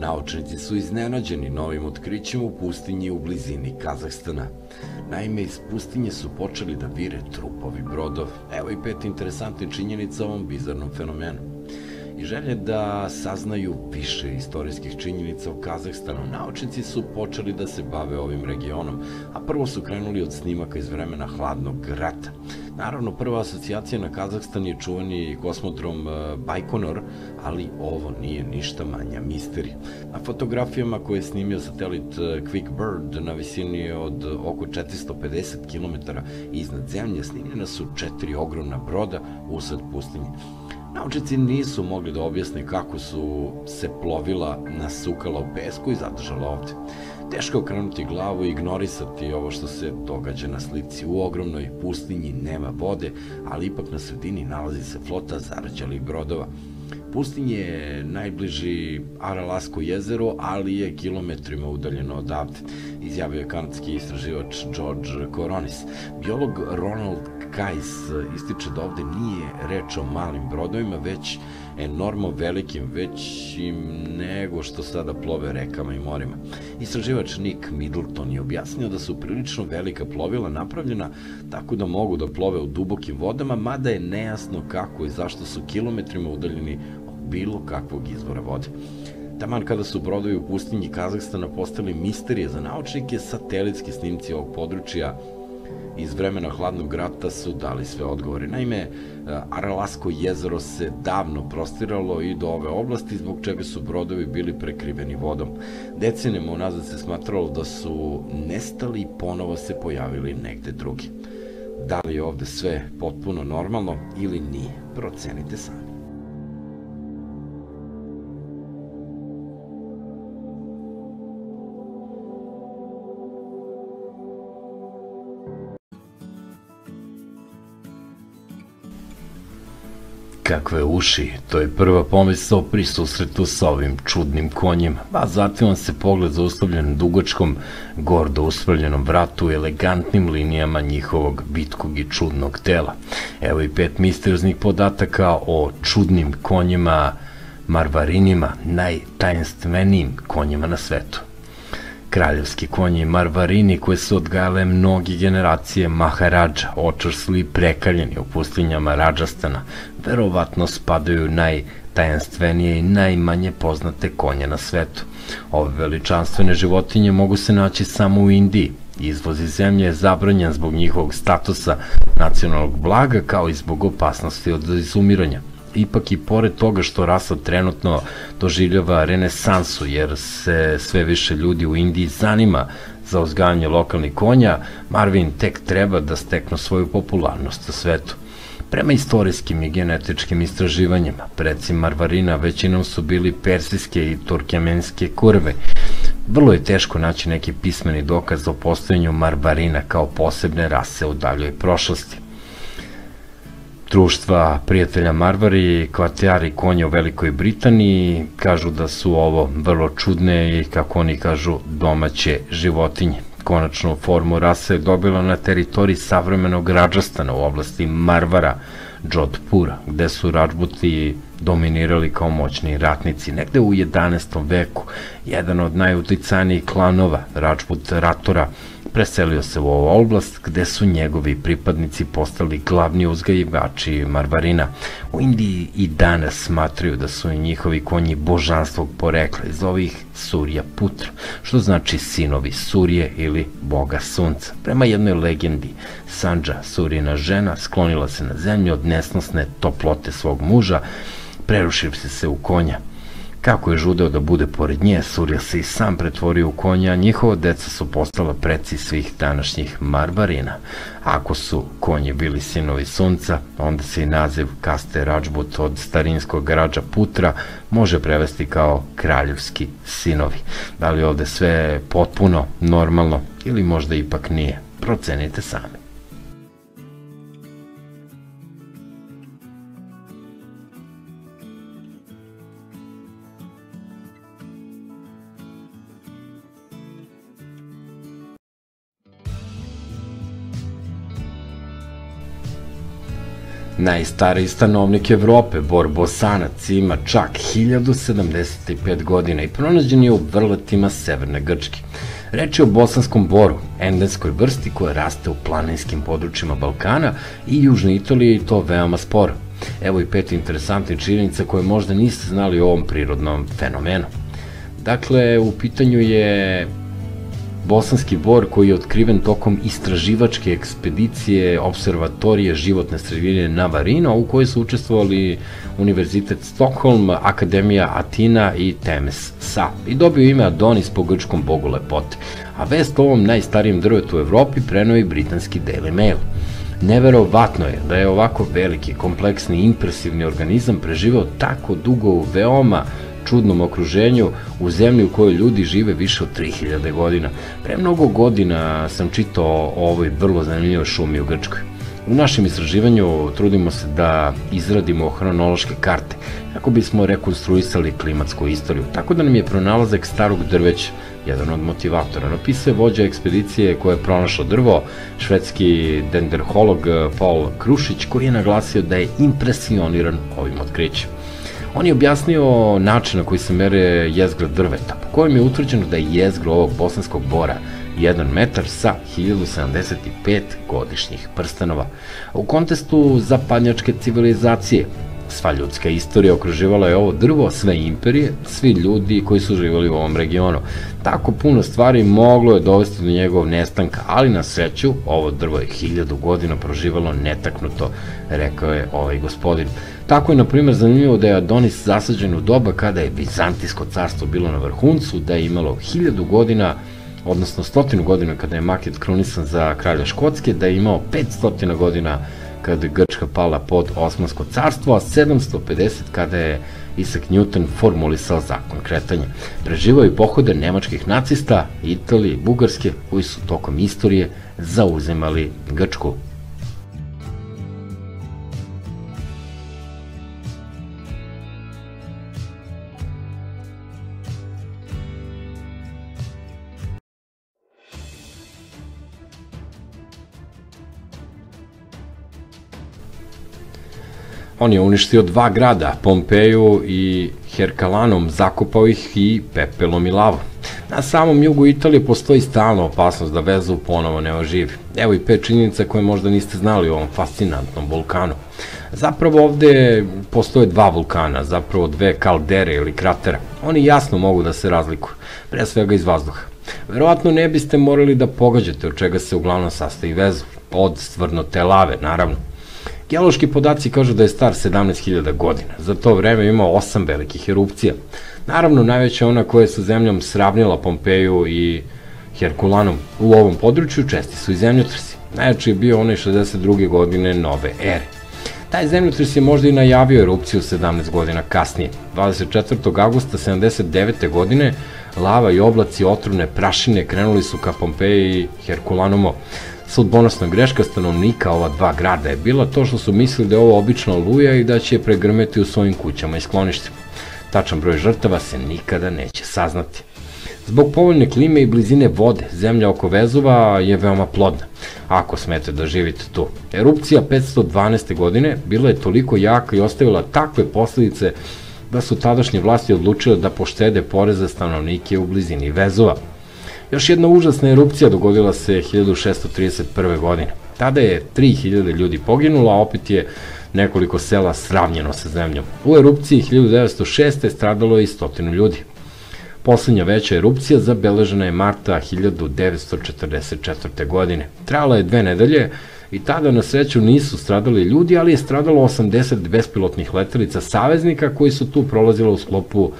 Naučnici su iznenađeni novim otkrićima u pustinji u blizini Kazahstana. Naime, iz pustinje su počeli da vire trupovi brodova. Evo i 5 interesantnih činjenica o ovom bizarnom fenomenu. I želje da saznaju više istorijskih činjenica o Kazahstanu, naučnici su počeli da se bave ovim regionom, a prvo su krenuli od snimaka iz vremena Hladnog rata. Naravno, prva asocijacija na Kazahstan je čuveni kosmodrom Baikonur, ali ovo nije ništa manja misterija. Na fotografijama koje je snimio satelit Quick Bird na visini od oko 450 km iznad zemlje snimljena su 4 ogromna broda usred pustinje. Naučnici nisu mogli da objasne kako su se plovila nasukala u pesku i zadržala ovde. Teško je okrenuti glavu i ignorisati ovo što se događa na slici. U ogromnoj pustinji nema vode, ali ipak na sredini nalazi se flota zarđalih brodova. Pustinje je najbliži Aralsko jezero, ali je kilometrima udaljeno odavde, izjavio je kanadski istraživač George Coronis. Biolog Ronald Kais ističe da ovde nije reč o malim brodovima, već enormno velikim, većim nego što sada plove rekama i morima. Istraživač Nick Middleton je objasnio da su prilično velika plovila napravljena tako da mogu da plove u dubokim vodama, mada je nejasno kako i zašto su kilometrima udaljeni od bilo kakvog izvora vode. Taman kada su brodovi u pustinji Kazahstana postali misterije za naučnike, satelitski snimci ovog područja iz vremena Hladnog rata su dali sve odgovore. Naime, Aralsko jezero se davno prostiralo i do ove oblasti, zbog čega su brodovi bili prekriveni vodom. Decenijama unazad se smatralo da su nestali i ponovo se pojavili negde drugi. Da li je ovde sve potpuno normalno ili nije? Procenite sami. Kakve uši, to je prva pomisao pri susretu sa ovim čudnim konjem, a zatim vam se pogled zaustavljen dugačkom, gordo uspravljenom vratu, elegantnim linijama njihovog bitkog i čudnog tela. Evo i 5 misterioznih podataka o čudnim konjima marvarinima, najtajanstvenijim konjima na svetu. Kraljevski konji marvarini koje su odgajale mnogi generacije Maharaja, očvrsli i prekaljeni u pustinjama Rajastana, verovatno spadaju najtajanstvenije i najmanje poznate konje na svetu. Ove veličanstvene životinje mogu se naći samo u Indiji. Izvoz iz zemlje je zabranjen zbog njihovog statusa nacionalnog blaga kao i zbog opasnosti od izumiranja. Ipak i pored toga što rasa trenutno doživljava renesansu jer se sve više ljudi u Indiji zanima za uzgajanje lokalnih konja, Marvin tek treba da steknu svoju popularnost u svetu. Prema istorijskim i genetičkim istraživanjima, preci marvarina većinom su bili persijske i turkemenske kurve. Vrlo je teško naći neki pismeni dokaz o postojanju marvarina kao posebne rase u daljoj prošlosti. Društva prijatelja Marvari, kvatari konja u Velikoj Britaniji kažu da su ovo vrlo čudne i, kako oni kažu, domaće životinje. Konačnu formu rase je dobila na teritoriji savremenog Rajastana u oblasti Marvara, Jodhpura, gde su Rajbuti dominirali kao moćni ratnici. Negde u 11. veku jedan od najuticajnijih klanova, Rajput Ratora, preselio se u ovu oblast gde su njegovi pripadnici postali glavni uzgajivači marvarina. U Indiji i danas smatraju da su i njihovi konji božanstvog porekla, iz ovih Surija Putra, što znači sinovi Surije ili boga sunca. Prema jednoj legendi, Sanđa, Surijina žena, sklonila se na zemlju od nesnosne toplote svog muža, prerušivši se u konja. Kako je žudeo da bude pored nje, Surija se i sam pretvorio u konja, a njihova deca su postala preci svih današnjih marvarina. Ako su konji bili sinovi sunca, onda se i naziv kaste Rajput od starinskog Raja Putra može prevesti kao kraljevski sinovi. Da li ovde sve potpuno normalno ili možda ipak nije? Procenite sami. Najstariji stanovnik Evrope, bor Bosanac, ima čak 1075 godina i pronađen je u vrletima Severne Grčke. Reč je o bosanskom boru, endemskoj vrsti koja raste u planinskim područjima Balkana i Južne Italije, i to veoma sporo. Evo i 5 interesantnih činjenica koje možda niste znali o ovom prirodnom fenomenu. Dakle, u pitanju je bosanski bor koji je otkriven tokom istraživačke ekspedicije Observatorije životne sredine na Varino, u kojoj su učestvovali Univerzitet Stockholm, Akademija Atina i TMSS, i dobio ime Adonis po grčkom bogu lepote, a vest o ovom najstarijem drvetu u Evropi preneo je britanski Daily Mail. Neverovatno je da je ovako veliki, kompleksni i impresivni organizam preživeo tako dugo u veoma čudnom okruženju, u zemlji u kojoj ljudi žive više od 3000 godina. Pre mnogo godina sam čitao o ovoj vrlo zanimljivoj šumi u Grčkoj. U našem istraživanju trudimo se da izradimo hronološke karte, kako bismo rekonstruisali klimatsku istoriju, tako da nam je pronalazak starog drveća jedan od motivatora. Napisao je vođa ekspedicije koja je pronašla drvo, švedski dendroholog Paolo Krušić, koji je naglasio da je impresioniran ovim otkrićem. On je objasnio način na koji se mere jezgra drveta, po kojem je utvrđeno da je jezgra ovog bosanskog bora 1 metar sa 1075 godišnjih prstenova. U kontekstu zapadnjačke civilizacije, sva ljudska istorija okruživala je ovo drvo, sve imperije, svi ljudi koji su živjeli u ovom regionu. Tako puno stvari moglo je dovesti do njegovog nestanka, ali na sreću ovo drvo je 1000 godina proživalo netaknuto, rekao je ovaj gospodin. Tako je, na primjer, zanimljivo da je Adonis zasađen u doba kada je Bizantijsko carstvo bilo na vrhuncu, da je imalo 1000 godina, odnosno 100 godina kada je Maket krunisan za kralja Škotske, da je imao 500 godina kada je Grčka pala pod Osmansko carstvo, a 750 kada je Isaac Newton formulisao zakon kretanja. Preživao i pohode nemačkih nacista, Italije i Bugarske, koji su tokom istorije zauzimali Grčku. On je uništio 2 grada, Pompeju i Herkulanum, zakopao ih i pepelom i lavom. Na samom jugu Italije postoji stalna opasnost da Vezuv ponovo ne oživi. Evo i 5 činjenica koje možda niste znali o ovom fascinantnom vulkanu. Zapravo ovde postoje 2 vulkana, zapravo 2 kaldere ili kratera. Oni jasno mogu da se razlikuju, pre svega iz vazduha. Verovatno ne biste morali da pogađate od čega se uglavnom sastoji Vezuv, od svrnute lave, naravno. Geološki podaci kažu da je star 17.000 godina, za to vreme imao 8 velikih erupcija. Naravno, najveća ona koja je sa zemljom sravnila Pompeju i Herkulanum. U ovom području česti su i zemljotresi. Najjači je bio onaj 62. godine nove ere. Taj zemljotres je možda i najavio erupciju 17 godina kasnije. 24. augusta 79. godine lava i oblaci otrovne prašine krenuli su ka Pompeji i Herkulanumu. Sudbonosna greška stanovnika ova 2 grada je bila to što su mislili da je ovo obična oluja i da će je pregrmeti u svojim kućama i skloništima. Tačan broj žrtava se nikada neće saznati. Zbog povoljne klime i blizine vode, zemlja oko Vezuva je veoma plodna, ako smete da živite tu. Erupcija 512. godine bila je toliko jaka i ostavila takve posledice da su tadašnje vlasti odlučile da poštede poreze stanovnike u blizini Vezuva. Još jedna užasna erupcija dogodila se 1631. godine. Tada je 3000 ljudi poginulo, a opet je nekoliko sela sravnjeno sa zemljom. U erupciji 1906. stradalo je i 100 ljudi. Poslednja veća erupcija zabeležena je marta 1944. godine. Trajala je 2 nedelje i tada na sreću nisu stradali ljudi, ali je stradalo 80 bespilotnih letelica saveznika koji su tu prolazila u sklopu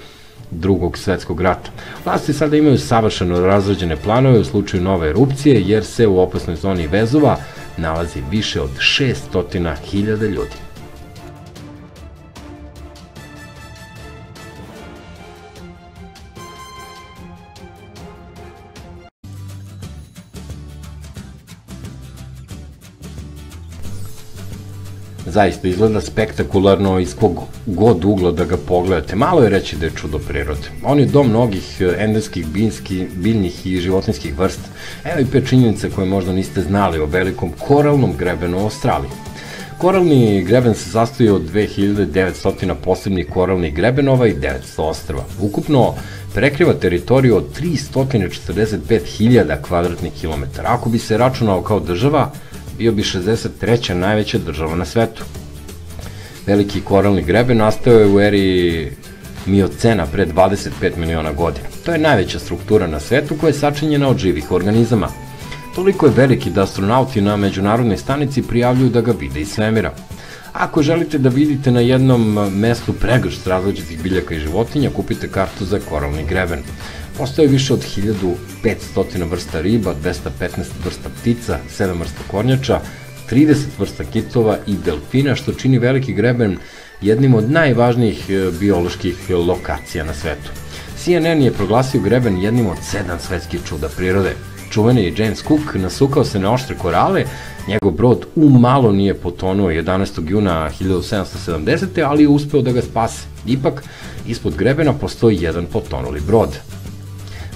Drugog svetskog rata. Vlasti sada imaju savršeno razrađene planove u slučaju nove erupcije, jer se u opasnoj zoni Vezuva nalazi više od 600.000 ljudi. Zaista izgleda spektakularno iz kog god ugla da ga pogledate. Malo je reći da je čudo prirode. On je dom mnogih endemskih biljnih i životinjskih vrsta. Evo i 5 činjenica koje možda niste znali o velikom koralnom grebenu u Australiji. Koralni greben se sastoji od 2900 posebnih koralnih grebenova i 900 ostrva. Ukupno prekriva teritoriju od 345.000 kvadratnih kilometara. Ako bi se računao kao država, bio bi 63. najveća država na svetu. Veliki koralni greben nastao je u eri miocena pre 25 miliona godina. To je najveća struktura na svetu koja je sačinjena od živih organizama. Toliko je veliki da astronauti na međunarodnoj stanici prijavljuju da ga vide iz svemira. Ako želite da vidite na jednom mestu pregršt različitih biljaka i životinja, kupite kartu za koralni greben. Postoje više od 1500 vrsta riba, 215 vrsta ptica, 7 vrsta kornjača, 30 vrsta kitova i delfina, što čini veliki greben jednim od najvažnijih bioloških lokacija na svetu. CNN je proglasio greben jednim od 7 svetskih čuda prirode. Čuveni James Cook nasukao se na oštre korale, njegov brod umalo nije potonuo 11. juna 1770. ali je uspeo da ga spase. Ipak, ispod grebena postoji jedan potonuli brod.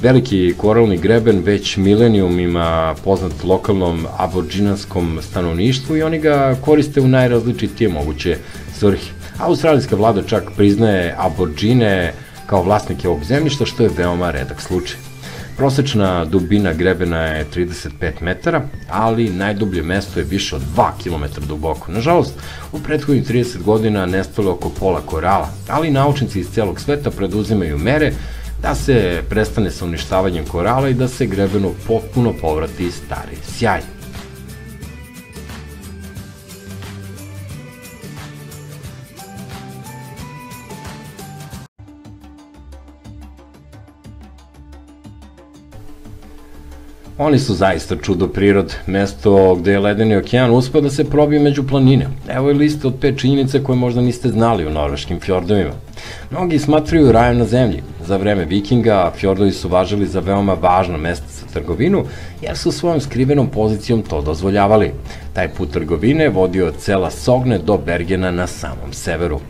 Veliki koralni greben već milenijumima poznat lokalnom aboriđinanskom stanovništvu i oni ga koriste u najrazličitije moguće svrhe. Australijska vlada čak priznaje aboriđine kao vlasnike ovog zemljišta, što je veoma redak slučaj. Prosečna dubina grebena je 35 metara, ali najdublje mesto je više od 2 km duboko. Nažalost, u prethodnih 30 godina nestalo oko pola korala, ali naučnici iz celog sveta preduzimaju mere da se prestane sa uništavanjem korala i da se grebenu potpuno povrati stari sjaj. Oni su zaista čudo prirode, mesto gde je ledeni okean uspeo da se probije među planine. Evo je liste od 5 činjenica koje možda niste znali o norveškim fjordovima. Mnogi smatraju rajem na zemlji. Za vreme vikinga fjordovi su važili za veoma važna mesta za trgovinu, jer su svojom skrivenom pozicijom to dozvoljavali. Taj put trgovine vodio od sela Sogne do Bergena na samom severu.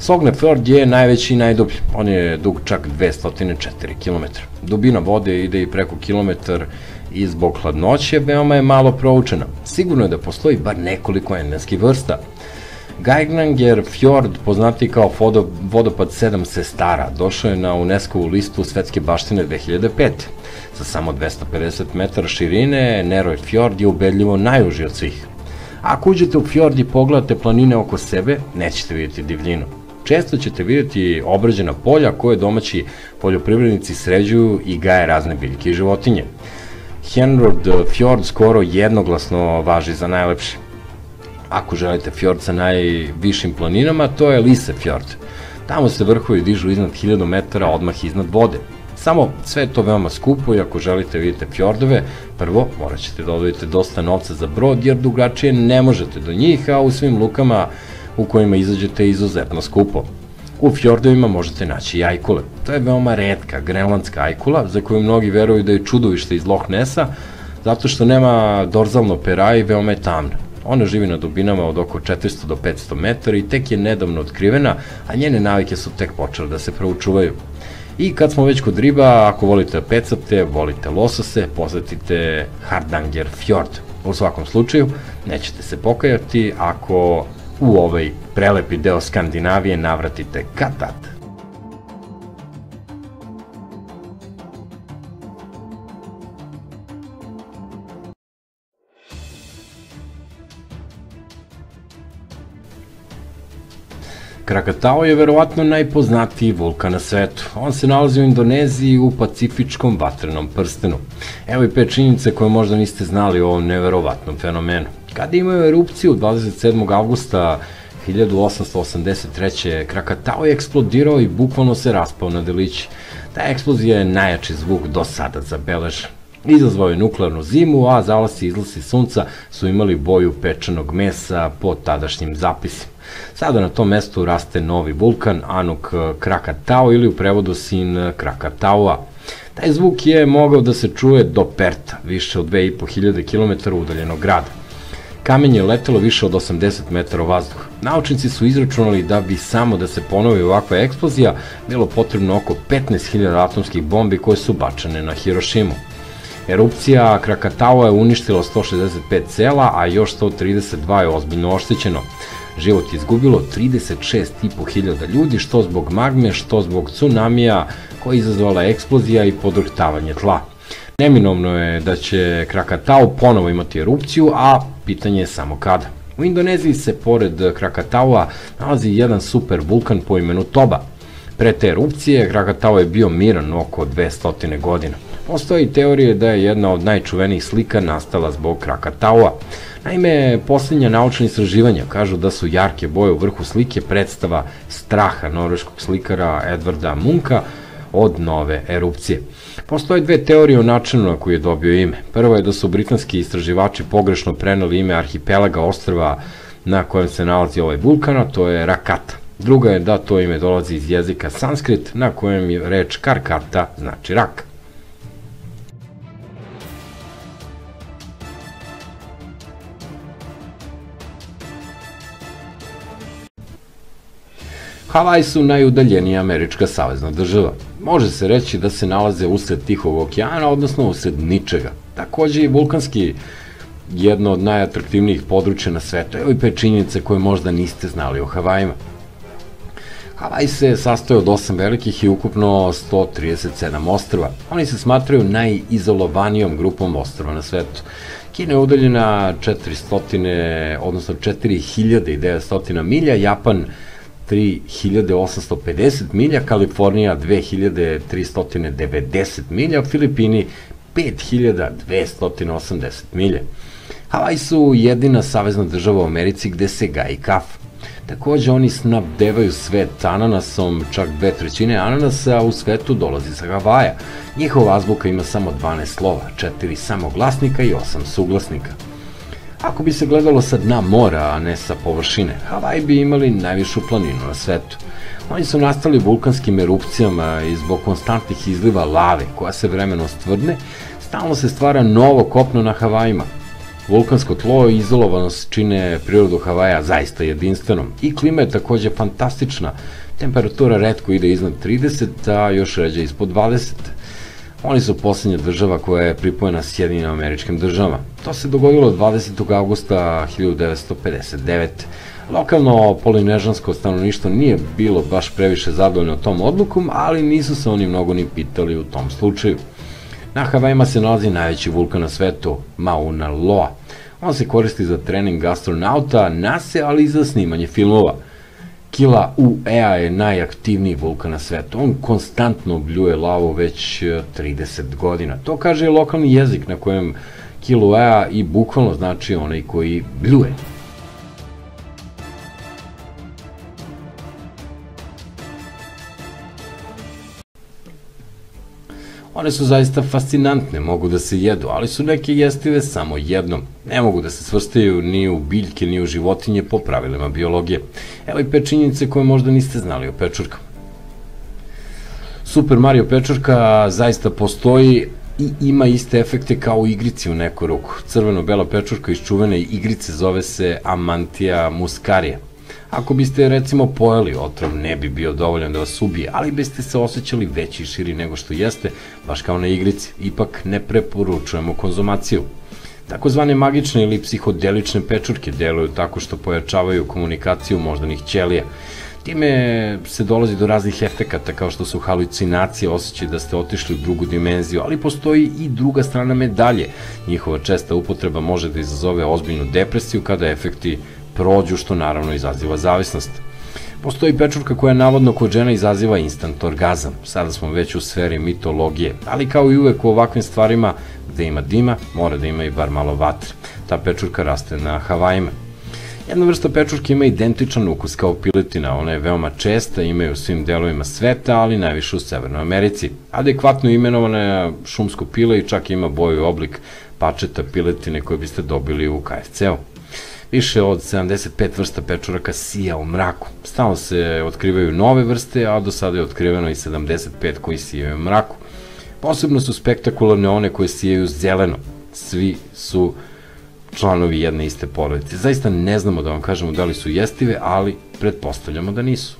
Sogne fjord je najveći i najdublji, on je dug čak 204 km. Dubina vode ide i preko kilometar i zbog hladnoće veoma je malo proučena. Sigurno je da postoji bar nekoliko endemskih vrsta. Geiranger fjord, poznati kao vodopad 7 sestara, došao je na UNESCO-vu listu svetske baštine 2005. Sa samo 250 metara širine, Neroj fjord je ubedljivo najuži od svih. Ako uđete u fjord i pogledate planine oko sebe, nećete vidjeti divljinu. Često ćete vidjeti obrađena polja koje domaći poljoprivrednici sređuju i gaje razne biljke i životinje. Henrod fjord skoro jednoglasno važi za najlepši. Ako želite fjord sa najvišim planinama, to je Lise fjord. Tamo se vrhovi dižu iznad 1000 metara odmah iznad vode. Samo sve je to veoma skupo i ako želite vidite fjordove, prvo morat ćete da odvojite dosta novca za brod jer drugačije ne možete do njih, a u svim lukama u kojima izađete je izuzetno skupo. U fjordovima možete naći i ajkule. To je veoma retka grenlandska ajkula za koju mnogi veruju da je čudovište iz Loch Nessa zato što nema dorzalno pera i veoma je tamna. Ona živi na dubinama od oko 400 do 500 metara i tek je nedavno otkrivena, a njene navike su tek počele da se proučavaju. I kad smo već kod riba, ako volite da pecate, volite losose, posetite Hardanger fjord. U svakom slučaju, nećete se pokajati ako u ovaj prelepi deo Skandinavije navratite kad-tad. Krakatao je verovatno najpoznatiji vulkan na svetu. On se nalazi u Indoneziji u Pacifičkom vatrenom prstenu. Evo i 5 činjenice koje možda niste znali o ovom neverovatnom fenomenu. Kada imaju erupciju 27. avgusta 1883. Krakatao je eksplodirao i bukvalno se raspao na delići. Ta eksplozija je najjači zvuk do sada zabeležen. Izazvao je nuklearnu zimu, a zalasi i izlasi sunca su imali boju pečenog mesa po tadašnjim zapisima. Sada na tom mestu raste novi vulkan, Anuk Krakatao ili u prevodu sin Krakataoa. Taj zvuk je mogao da se čuje do Perta, više od 2500 km udaljenog grada. Kamen je letelo više od 80 metara u vazduh. Naučnici su izračunali da bi samo da se ponovi ovakva eksplozija bilo potrebno oko 15.000 atomskih bombi koje su bačene na Hirošimu. Erupcija Krakataua je uništila 165 sela, a još 132 je ozbiljno oštećeno. Život je izgubilo 36.500 ljudi, što zbog magme, što zbog tsunamija koja je izazvala eksplozija i podrhtavanje tla. Neminovno je da će Krakatau ponovo imati erupciju, a pitanje je samo kada. U Indoneziji se pored Krakataua nalazi jedan super vulkan po imenu Toba. Pre te erupcije Krakatau je bio miran oko 200 godina. Postoje i teorije da je jedna od najčuvenijih slika nastala zbog Krakataua. Naime, poslednja naučna istraživanja kažu da su jarke boje u vrhu slike predstava straha norveškog slikara Edvarda Muncha od nove erupcije. Postoje dve teorije o načinu na koji je dobio ime. Prva je da su britanski istraživači pogrešno preneli ime arhipelaga ostrva na kojem se nalazi ovaj vulkan, a to je Rakata. Druga je da to ime dolazi iz jezika sanskrit na kojem je reč karkata, znači rak. Havaji su najudaljenija američka savezna država. Može se reći da se nalaze usred Tihog okeana, odnosno usred ničega. Takođe i vulkanski jedno od najatraktivnijih područja na svetu. Evo i pet činjenice koje možda niste znali o Havajima. Havaji se sastoje od 8 velikih i ukupno 137 ostrva. Oni se smatraju najizolovanijom grupom ostrva na svetu. Kina je udaljena 4900 milja, Japan 3850 milja, Kalifornija 2390 milja, Filipini 5280 milja. Havaji su jedina savezna država u Americi gde se gaji kafa. Takođe oni snabdevaju svet ananasom, čak 2/3 ananasa u svetu dolazi sa Havaja. Njihova azbuka ima samo 12 slova, 4 samoglasnika i 8 suglasnika. Ako bi se gledalo sa dna mora, a ne sa površine, Havaji bi imali najvišu planinu na svetu. Oni su nastali vulkanskim erupcijama i zbog konstantnih izliva lave, koja se vremenom stvrdne, stalno se stvara novo kopno na Havajima. Vulkansko tlo i izolovanost čine prirodu Havaja zaista jedinstvenom i klima je takođe fantastična. Temperatura retko ide iznad 30, a još ređe ispod 20. Oni su poslednja država koja je pripojena Sjedinim Američkim Državama. To se dogodilo 20. augusta 1959. Lokalno polinežansko stanovništvo nije bilo baš previše zadovoljno tom odlukom, ali nisu se oni mnogo ni pitali u tom slučaju. Na Havajima se nalazi najveći vulkan na svetu, Mauna Loa. On se koristi za trening astronauta, NASA, ali i za snimanje filmova. Kilauea je najaktivniji vulkan na svetu. On konstantno bljuje lavu već 30 godina. To kaže i lokalni jezik na kojem Kilauea i bukvalno znači onaj koji bljuje. One su zaista fascinantne, mogu da se jedu, ali su neke jestive samo jednom. Ne mogu da se svrstaju ni u biljke, ni u životinje po pravilima biologije. Evo i pet činjenice koje možda niste znali o pečurkama. Super Mario pečurka zaista postoji i ima iste efekte kao u igrici u neku ruku. Crveno-bela pečurka iz čuvene igrice zove se Amantia muscaria. Ako biste recimo pojeli otrov, ne bi bio dovoljan da vas ubije, ali biste se osjećali veći i širi nego što jeste, baš kao na igrici. Ipak ne preporučujemo konzumaciju. Takozvane magične ili psihodelične pečurke deluju tako što pojačavaju komunikaciju moždanih ćelija. Time se dolazi do raznih efekata kao što su halucinacije, osjećaj da ste otišli u drugu dimenziju, ali postoji i druga strana medalje. Njihova česta upotreba može da izazove ozbiljnu depresiju kada efekti prođu, što naravno izaziva zavisnost. Postoji pečurka koja navodno kod žena izaziva instant orgazam. Sada smo već u sferi mitologije, ali kao i uvek u ovakvim stvarima gde ima dima, mora da ima i bar malo vatre. Ta pečurka raste na Havajima. Jedna vrsta pečurke ima identičan ukus kao piletina, ona je veoma česta, ima je u svim delovima sveta, ali najviše u Severnoj Americi. Adekvatno imenovana je šumsko pile i čak ima boju i oblik pačeta piletine koje biste dobili u KFC-u. Više od 75 vrsta pečuraka sija u mraku. Stalno se otkrivaju nove vrste, a do sada je otkriveno i 75 koji sijaju u mraku. Posebno su spektakularne one koje sijaju zeleno. Svi su članovi jedne iste porodice. Zaista ne znamo da vam kažemo da li su jestive, ali pretpostavljamo da nisu.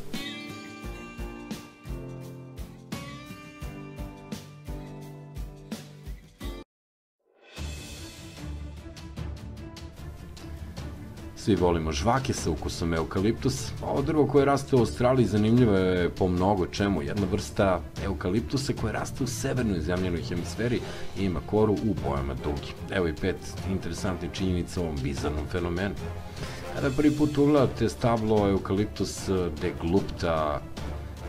svi volimo žvake sa ukusom eukaliptusa. Ovo drvo koje raste u Australiji zanimljivo je po mnogo čemu. Jedna vrsta eukaliptusa koja raste u severnoj zemljenoj hemisferi i ima koru u bojama dugi. Evo i 5 interesantnih činjenica o ovom bizarnom fenomenu. Kada prvi put ugledate stablo eukaliptus deglupta,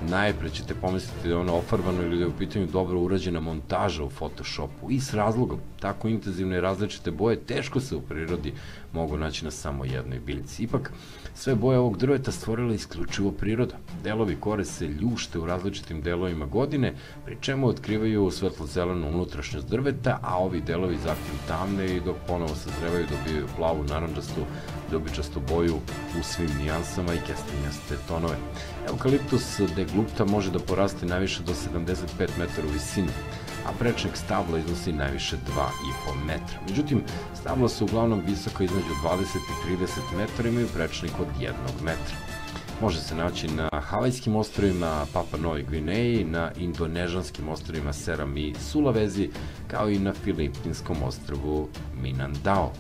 najpre ćete pomisliti da je ono ofarbano ili da je u pitanju dobro urađena montaža u Photoshopu, i s razlogom. Tako intenzivne i različite boje teško se u prirodi mogu naći na samo jednoj biljci. Ipak, sve boje ovog drveta stvorila isključivo priroda. Delovi kore se ljušte u različitim delovima godine, pri čemu otkrivaju svetlo-zelenu unutrašnjost drveta, a ovi delovi zatim tamne i dok ponovo sazrevaju dobiju plavu, narandžastu, ljubičastu boju u svim nijansama i kestinjaste tonove. Eukaliptus deglupta može da poraste najviše do 75 metara u visini, a prečnik stabla iznosi najviše 2,5 metra. Međutim, stabla su uglavnom visoka između 20 i 30 metara, imaju prečnik od 1 metra. Može se naći na Havajskim ostrvima, Papa Novoj Gvineji, na Indonežanskim ostrvima Seram i Sulavezi, kao i na Filipinskom ostrvu Mindanao.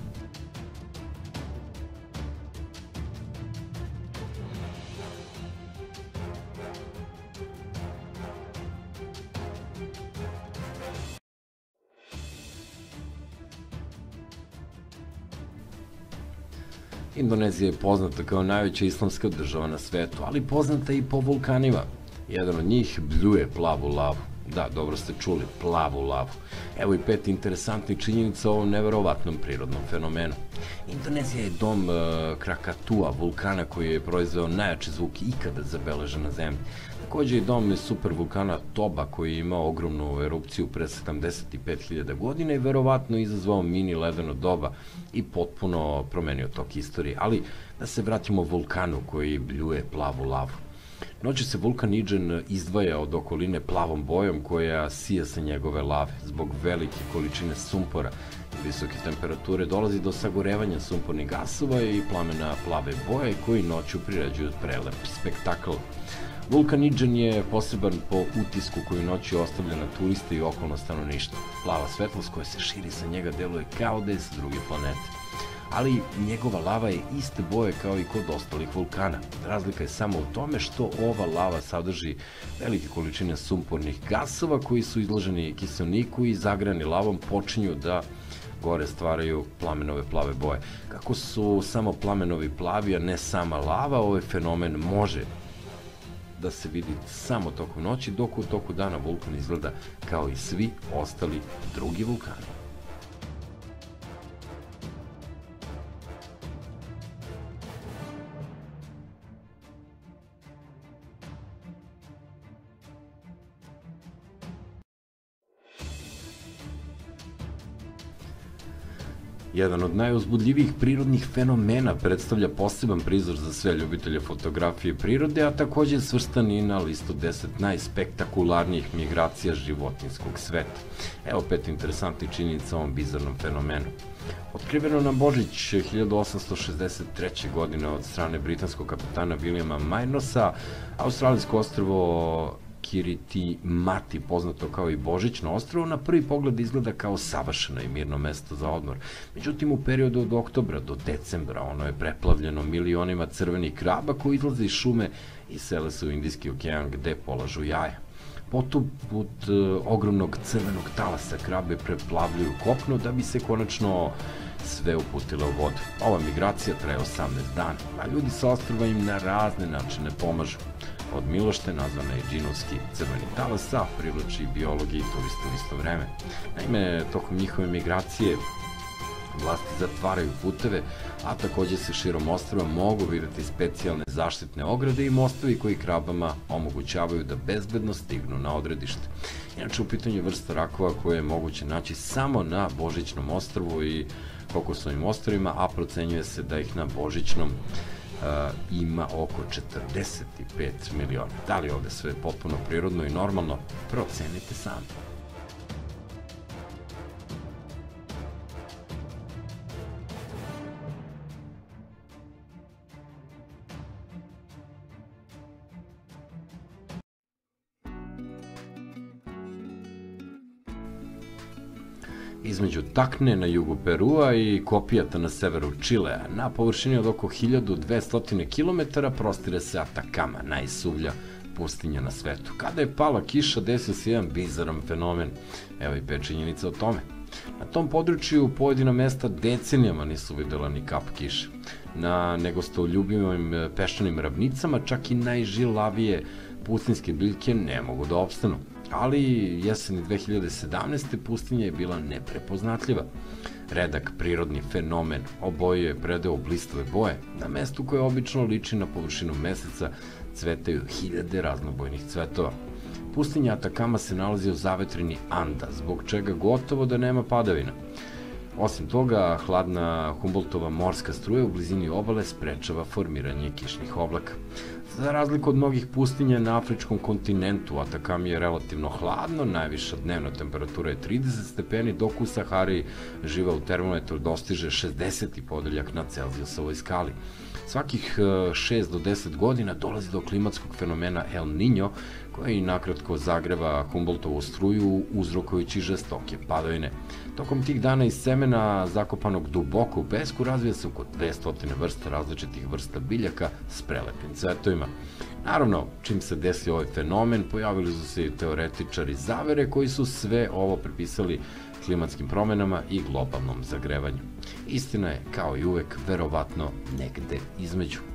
Indonezija je poznata kao najveća islamska država na svetu, ali poznata i po vulkanima. Jedan od njih bljuje plavu lavu. Da, dobro ste čuli, plavu lavu. Evo i 5 interesantnih činjenica o ovom neverovatnom prirodnom fenomenu. Indonezija je dom Krakatua, vulkana koji je proizveo najjači zvuk ikada zabeležen na zemlji. Takođe i dom je supervulkana Toba koji je imao ogromnu erupciju pre 75.000 godina i verovatno izazvao mini ledeno doba i potpuno promenio tok istorije. Ali da se vratimo vulkanu koji bljuje plavu lavu. Noću se vulkan Iđan izdvaja od okoline plavom bojom koja sija sa njegove lave. Zbog velike količine sumpora i visoke temperature dolazi do sagorevanja sumpornih gasova i plamena plave boje koji noću priređuju prelep spektakl. Vulkan Iđan je poseban po utisku koju noći ostavlja na turiste i okolno stanovništvo. Plava svetlost koja se širi sa njega deluje kao da je sa druge planete. Ali njegova lava je iste boje kao i kod ostalih vulkana. Razlika je samo u tome što ova lava sadrži velike količine sumpornih gasova koji su izloženi kiselniku i zagrani lavom počinju da gore stvaraju plamenove plave boje. Kako su samo plamenovi plavi, a ne sama lava, ovaj fenomen može da se vidi samo tokom noći, dok u toku dana vulkan izgleda kao i svi ostali drugi vulkani. Jedan od najuzbudljivijih prirodnih fenomena predstavlja poseban prizor za sve ljubitelje fotografije prirode, a takođe je svrstan i na listu 10 najspektakularnijih migracija životinjskog sveta. Evo 5 interesantnih činjenica o ovom bizarnom fenomenu. Otkriveno na Božić 1863. godine od strane britanskog kapetana Williama Minosa, australijsko ostrvo Kiritimati, poznato kao i Božićno ostrvo, na prvi pogled izgleda kao savršeno i mirno mesto za odmor. Međutim, u periodu od oktobra do decembra ono je preplavljeno milionima crvenih kraba koji izlaze iz šume i sele se u Indijski okean gde polažu jaja. Poput ogromnog crvenog talasa krabe preplavljuju kopno da bi se konačno sve uputile u vodu. Ova migracija traje 18 dana, a ljudi sa ostrva im na razne načine pomažu. Od Milošte, nazvana je džinovski crveni talas, a privlači biologi i turiste u isto vreme. Naime, tokom njihove migracije vlasti zatvaraju puteve, a takođe se širom ostrva mogu videti specijalne zaštitne ograde i mostovi koji krabama omogućavaju da bezbedno stignu na odredište. Inače, u pitanju je vrsta rakova koje je moguće naći samo na Božićnom ostrvu i Kokosovim ostrvima, a procenjuje se da ih na Božićnom ima oko 45 miliona. Da li je ovde sve potpuno prirodno i normalno? Procenite sami. između Takne na jugu Perua i Kopijata na severu Čilea. Na površini od oko 1200 km prostire se Atakama, najsuvlja pustinja na svetu. Kada je pala kiša, desio se jedan bizaran fenomen. Evo i pet činjenica o tome. Na tom području pojedina mesta decenijama nisu videla ni kap kiše. Na negostoljubivim peščanim ravnicama čak i najžilavije pustinjske biljke ne mogu da opstanu. Ali jeseni 2017. pustinja je bila neprepoznatljiva. Redak prirodni fenomen obojio je predeo blistave boje. Na mestu koje obično liči na površinu meseca cvetaju hiljade raznobojnih cvetova. Pustinja Atakama se nalazi u zavetreni Anda, zbog čega gotovo da nema padavina. Osim toga, hladna Humboldtova morska struja u blizini obale sprečava formiranje kišnih oblaka. Za razliku od mnogih pustinja na afričkom kontinentu, u Atakami je relativno hladno, najviša dnevna temperatura je 30 stepeni, dok u Sahari živa u termometru dostiže 60. podeljak na Celzijusovoj skali. Svakih 6 do 10 godina dolazi do klimatskog fenomena El Niño, koji nakratko zagreva Humboldtovu struju uzrokujući žestoke padavine. Tokom tih dana iz semena zakopanog duboko u pesku razvija se oko 200 vrsta različitih vrsta biljaka s prelepim cvetovima. Naravno, čim se desio ovaj fenomen, pojavili su se i teoretičari zavere koji su sve ovo pripisali klimatskim promenama i globalnom zagrevanju. Istina je, kao i uvek, verovatno negde između.